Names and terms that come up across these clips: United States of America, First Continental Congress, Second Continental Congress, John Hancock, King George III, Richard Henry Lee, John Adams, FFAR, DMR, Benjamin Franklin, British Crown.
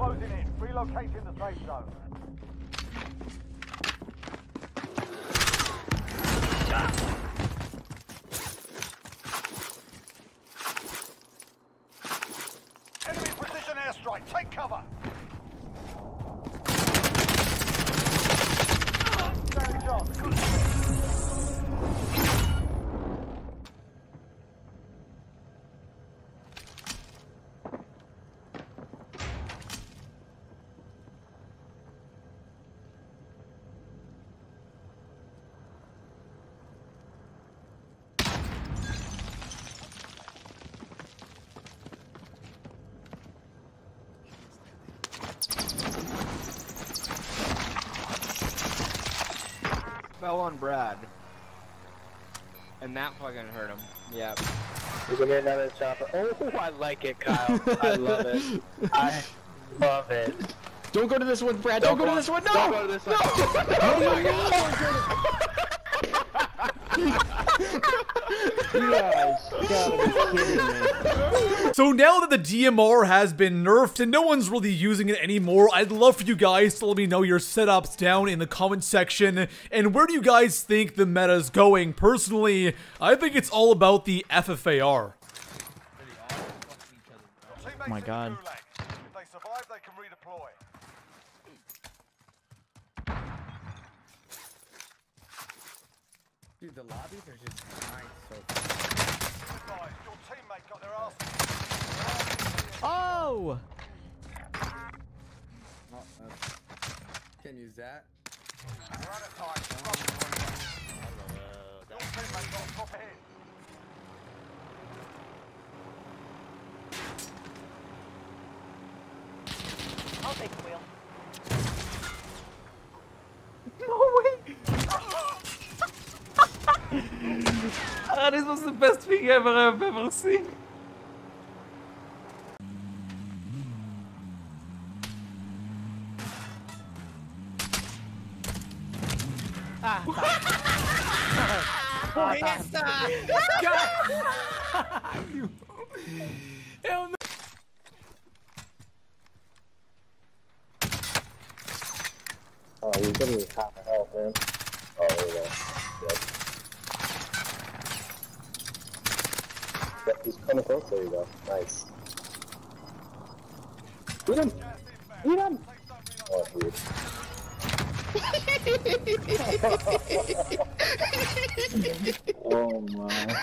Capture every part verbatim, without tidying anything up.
closing in. Relocating the safe zone. Enemy precision airstrike. Take cover. Standing shot. Fell on Brad, and that fucking hurt him. Yep. We're gonna get another chopper. Oh, I like it, Kyle. I love it. I love it. Don't go to this one, Brad. Don't, Don't go, go to this one. No. Don't go to this one. No. Oh my God. Yes, God, so now that the D M R has been nerfed and no one's really using it anymore, I'd love for you guys to let me know your setups down in the comment section, and where do you guys think the meta's going? Personally, I think it's all about the F F A R. Oh my God. If they survive, they can redeploy. Dude, the lobbies are just nice so far. Your teammate got their ass. Oh! Can use that. We're out of time. Your teammate got top ahead. I'll take the wheel. Ah, this was the best thing ever I've ever seen. Ah! Oh, yes, sir! Hell no! Oh, you're gonna be hot as hell, man. Oh, there we go. Yep. He's coming close, there you go. Nice. Get him! Get him! Oh, dude. Oh my.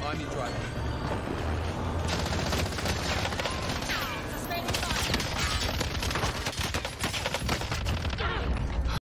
I need driving.